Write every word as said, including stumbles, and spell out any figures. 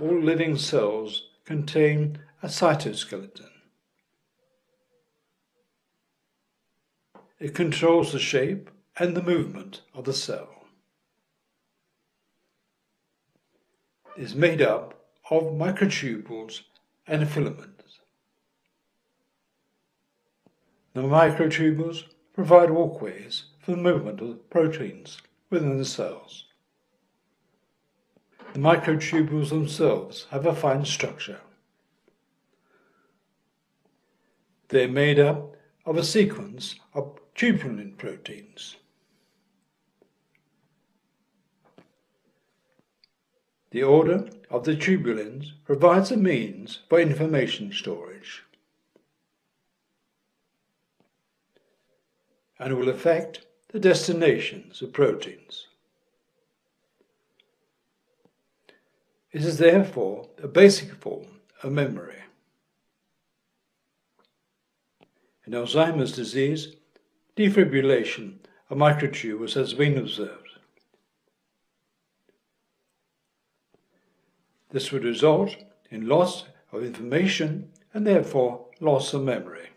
all living cells contain a cytoskeleton. It controls the shape and the movement of the cell. It is made up of microtubules and filaments. The microtubules provide walkways for the movement of the proteins within the cells. The microtubules themselves have a fine structure. They are made up of a sequence of tubulin proteins. The order of the tubulins provides a means for information storage and will affect the destinations of proteins. It is therefore a basic form of memory. In Alzheimer's disease, defibrillation of microtubules has been observed. This would result in loss of information and therefore loss of memory.